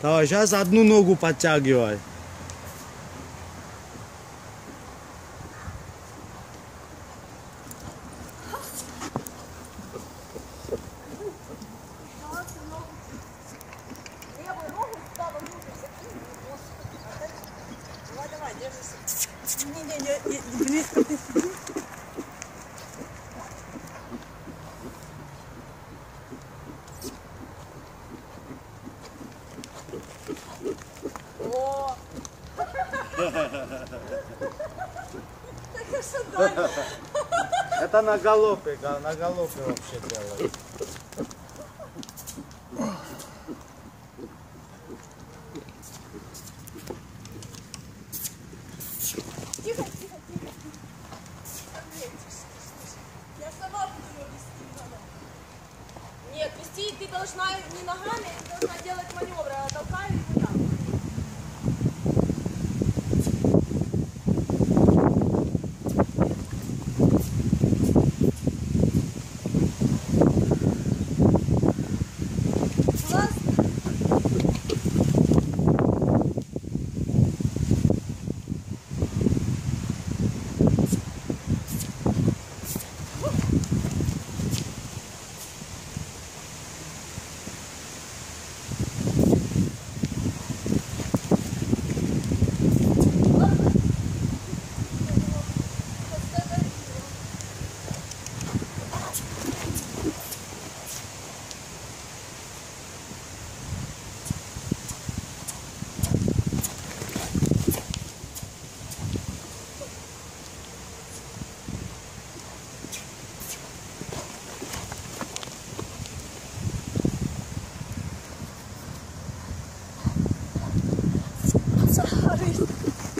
Давай, сейчас одну ногу подтягивай. Это на галопе вообще делают. Тихо, тихо, тихо. Я сама буду ее вести надо. Нет, вести ты должна не ногами, ты должна делать маневры, а толкаю и так. Sorry.